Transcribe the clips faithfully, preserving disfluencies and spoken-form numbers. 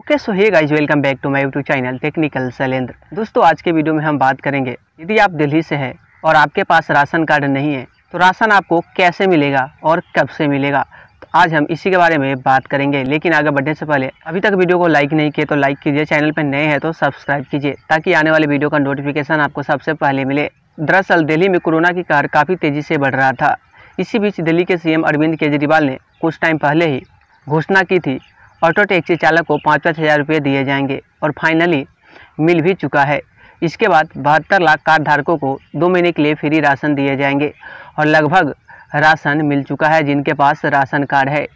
Okay so hey guys welcome back to my YouTube channel technical Shailendra. दोस्तों आज के video में हम बात करेंगे यदि आप दिल्ली से हैं और आपके पास राशन कार्ड नहीं है तो राशन आपको कैसे मिलेगा और कब से मिलेगा। तो आज हम इसी के बारे में बात करेंगे, लेकिन आगे बढ़ने से पहले अभी तक वीडियो को लाइक नहीं किए तो लाइक कीजिए, चैनल पर नए हैं तो सब्सक्राइब कीजिए ताकि आने वाले वीडियो का नोटिफिकेशन आपको सबसे पहले मिले। दरअसल दिल्ली में कोरोना की कहर काफ़ी तेज़ी से बढ़ रहा था। इसी बीच दिल्ली के सीएम अरविंद केजरीवाल ने कुछ टाइम पहले ही घोषणा की थी ऑटो टैक्सी चालक को पाँच पाँच हज़ार रुपये दिए जाएंगे और फाइनली मिल भी चुका है। इसके बाद बहत्तर लाख कार्ड धारकों को दो महीने के लिए फ्री राशन दिए जाएंगे और लगभग राशन मिल चुका है जिनके पास राशन कार्ड है।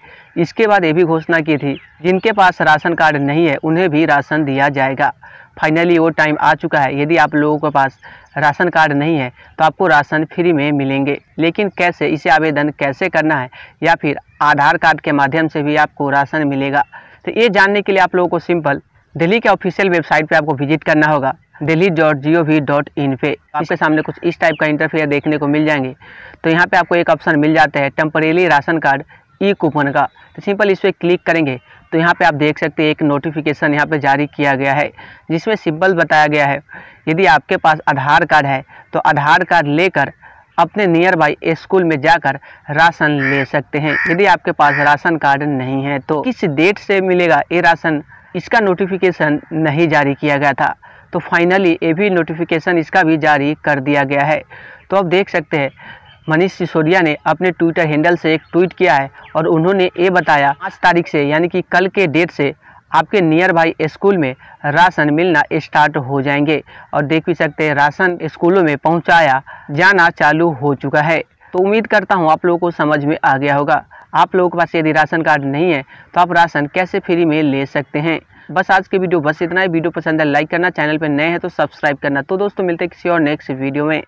इसके बाद ये भी घोषणा की थी जिनके पास राशन कार्ड नहीं है उन्हें भी राशन दिया जाएगा। फाइनली वो टाइम आ चुका है, यदि आप लोगों के पास राशन कार्ड नहीं है तो आपको राशन फ्री में मिलेंगे। लेकिन कैसे, इसे आवेदन कैसे करना है या फिर आधार कार्ड के माध्यम से भी आपको राशन मिलेगा, तो ये जानने के लिए आप लोगों को सिंपल दिल्ली के ऑफिशियल वेबसाइट पर आपको विजिट करना होगा Delhi dot G O V dot in पे। आपके सामने कुछ इस टाइप का इंटरफेयर देखने को मिल जाएंगे। तो यहाँ पे आपको एक ऑप्शन मिल जाता है टेम्परेरी राशन कार्ड ई कूपन का। तो सिंपल इस पर क्लिक करेंगे तो यहाँ पे आप देख सकते हैं एक नोटिफिकेशन यहाँ पे जारी किया गया है जिसमें सिंपल बताया गया है यदि आपके पास आधार कार्ड है तो आधार कार्ड लेकर अपने नियर बाई स्कूल में जाकर राशन ले सकते हैं। यदि आपके पास राशन कार्ड नहीं है तो किस डेट से मिलेगा ये राशन, इसका नोटिफिकेशन नहीं जारी किया गया था। तो फाइनली ये भी नोटिफिकेशन इसका भी जारी कर दिया गया है। तो आप देख सकते हैं मनीष सिसोदिया ने अपने ट्विटर हैंडल से एक ट्वीट किया है और उन्होंने ये बताया पाँच तारीख से यानी कि कल के डेट से आपके नियर बाई स्कूल में राशन मिलना स्टार्ट हो जाएंगे और देख भी सकते हैं राशन स्कूलों में पहुंचाया जाना चालू हो चुका है। तो उम्मीद करता हूं आप लोगों को समझ में आ गया होगा। आप लोगों के पास यदि राशन कार्ड नहीं है तो आप राशन कैसे फ्री में ले सकते हैं। बस आज की वीडियो बस इतना ही। वीडियो पसंद है लाइक करना, चैनल पर नए हैं तो सब्सक्राइब करना। तो दोस्तों मिलते हैं किसी और नेक्स्ट वीडियो में।